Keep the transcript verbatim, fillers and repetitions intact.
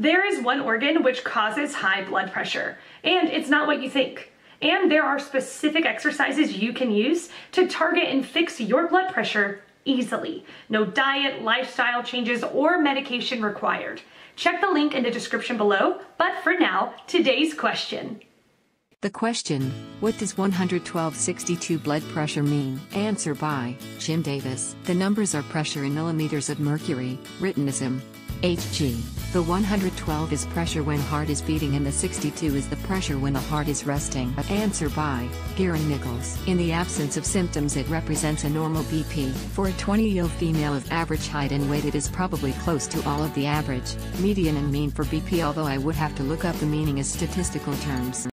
There is one organ which causes high blood pressure, and it's not what you think. And there are specific exercises you can use to target and fix your blood pressure easily. No diet, lifestyle changes, or medication required. Check the link in the description below, but for now, today's question. The question, what does one twelve over sixty-two blood pressure mean? Answer by Jim Davis. The numbers are pressure in millimeters of mercury, written as millimeters per gauge. The one twelve is pressure when heart is beating and the sixty-two is the pressure when the heart is resting. Answer by Gary Nichols. In the absence of symptoms, it represents a normal B P. For a twenty-year-old female of average height and weight, it is probably close to all of the average, median and mean for B P, although I would have to look up the meaning as statistical terms.